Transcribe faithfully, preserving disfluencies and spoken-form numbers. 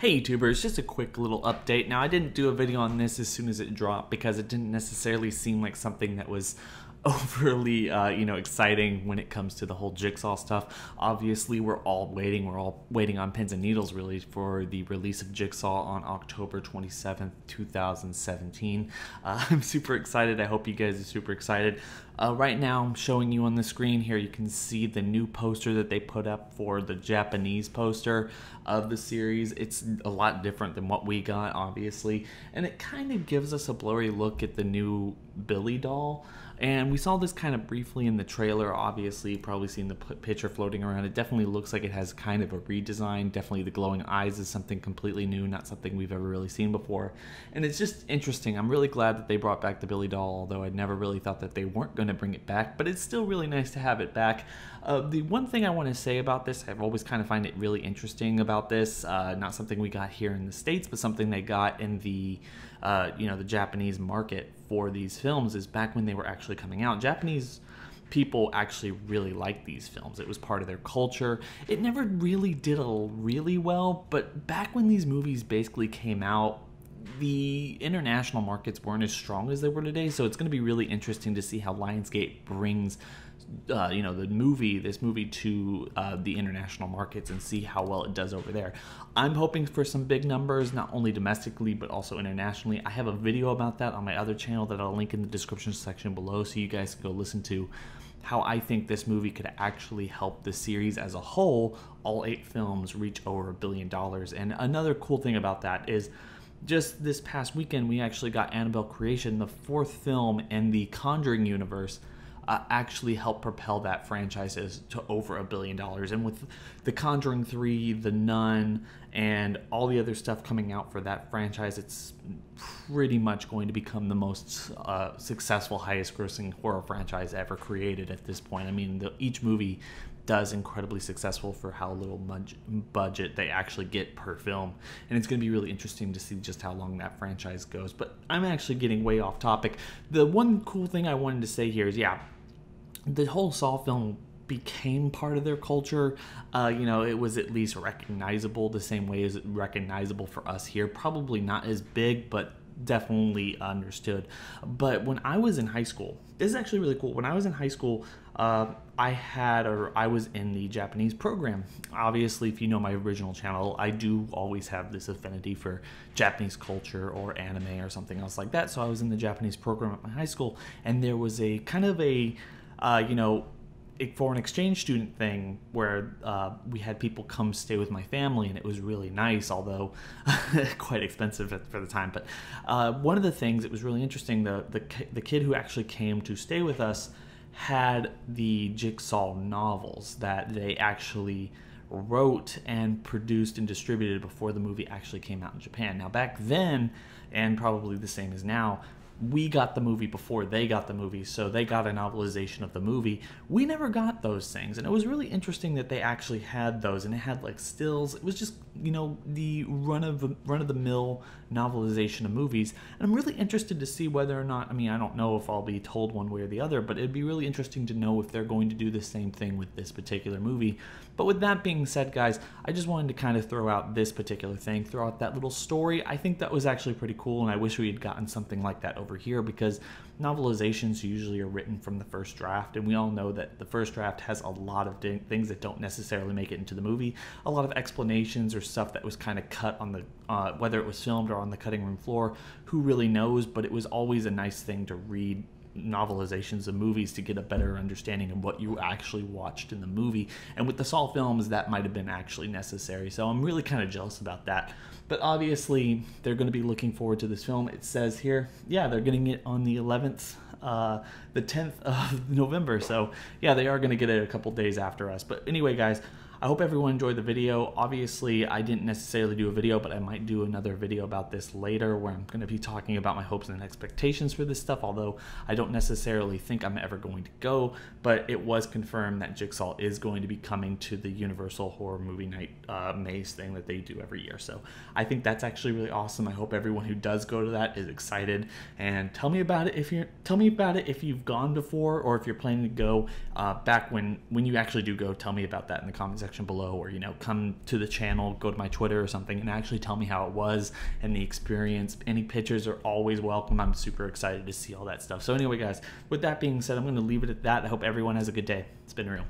Hey YouTubers, just a quick little update. Now I didn't do a video on this as soon as it dropped because it didn't necessarily seem like something that was overly uh, you know, exciting when it comes to the whole Jigsaw stuff. Obviously we're all waiting, we're all waiting on pins and needles really for the release of Jigsaw on October twenty-seventh two thousand seventeen. Uh, I'm super excited, I hope you guys are super excited. Uh, right now I'm showing you on the screen here, you can see the new poster that they put up for the Japanese poster of the series. It's a lot different than what we got, obviously, and it kind of gives us a blurry look at the new Billy doll, and we saw this kind of briefly in the trailer. Obviously you've probably seen the picture floating around. It definitely looks like it has kind of a redesign. Definitely the glowing eyes is something completely new, not something we've ever really seen before, and it's just interesting. I'm really glad that they brought back the Billy doll, although I never really thought that they weren't going to bring it back, but it's still really nice to have it back. Uh, the one thing I want to say about this, I've always kind of find it really interesting about this, uh, not something we got here in the States, but something they got in the uh, you know, the Japanese market for these films, is back when they were actually coming out, Japanese people actually really liked these films. It was part of their culture. It never really did a really well, but back when these movies basically came out, the international markets weren't as strong as they were today, so it's going to be really interesting to see how Lionsgate brings uh, you know, the movie, this movie to uh, the international markets and see how well it does over there. I'm hoping for some big numbers, not only domestically, but also internationally. I have a video about that on my other channel that I'll link in the description section below, so you guys can go listen to how I think this movie could actually help the series as a whole, all eight films, reach over a billion dollars. And another cool thing about that is, just this past weekend, we actually got Annabelle Creation, the fourth film in the Conjuring universe, uh, actually helped propel that franchise to over a billion dollars. And with The Conjuring three, The Nun, and all the other stuff coming out for that franchise, it's pretty much going to become the most uh, successful, highest-grossing horror franchise ever created at this point. I mean, the, each movie does incredibly successful for how little budget they actually get per film, and it's going to be really interesting to see just how long that franchise goes. But I'm actually getting way off topic. The one cool thing I wanted to say here is, yeah, the whole Saw film became part of their culture. Uh, you know, it was at least recognizable the same way as recognizable for us here. Probably not as big, but definitely understood. But when I was in high school, this is actually really cool. When I was in high school, uh, I had, or I was in the Japanese program. Obviously, if you know my original channel, I do always have this affinity for Japanese culture or anime or something else like that. So I was in the Japanese program at my high school, and there was a kind of a, uh, you know, a foreign exchange student thing where uh, we had people come stay with my family, and it was really nice, although quite expensive for the time. But uh, one of the things that was really interesting, the, the the kid who actually came to stay with us had the Jigsaw novels that they actually wrote and produced and distributed before the movie actually came out in Japan. Now back then, and probably the same as now, we got the movie before they got the movie, so they got a novelization of the movie. We never got those things, and it was really interesting that they actually had those, and it had like stills. It was just, you know, the run of run of the mill novelization of movies. And I'm really interested to see whether or not, I mean, I don't know if I'll be told one way or the other, but it'd be really interesting to know if they're going to do the same thing with this particular movie. But with that being said, guys, I just wanted to kind of throw out this particular thing, throw out that little story. I think that was actually pretty cool, and I wish we had gotten something like that over here, because novelizations usually are written from the first draft, and we all know that the first draft has a lot of things that don't necessarily make it into the movie, a lot of explanations or stuff that was kind of cut on the uh, whether it was filmed or on the cutting room floor, who really knows. But it was always a nice thing to read novelizations of movies to get a better understanding of what you actually watched in the movie, and with the Saw films that might have been actually necessary. So I'm really kind of jealous about that, but obviously they're going to be looking forward to this film. It says here, yeah, they're getting it on the eleventh, uh, the tenth of November, so yeah, they are going to get it a couple days after us. But anyway, guys, I hope everyone enjoyed the video. Obviously, I didn't necessarily do a video, but I might do another video about this later, where I'm going to be talking about my hopes and expectations for this stuff, although I don't necessarily think I'm ever going to go. But it was confirmed that Jigsaw is going to be coming to the Universal Horror Movie Night uh, maze thing that they do every year. So I think that's actually really awesome. I hope everyone who does go to that is excited, and tell me about it if you're tell me about it if you've gone before, or if you're planning to go uh, back when when you actually do go. Tell me about that in the comments section section below, or, you know, come to the channel, go to my Twitter or something, and actually tell me how it was and the experience. Any pictures are always welcome. I'm super excited to see all that stuff. So anyway, guys, with that being said, I'm going to leave it at that. I hope everyone has a good day. It's been real.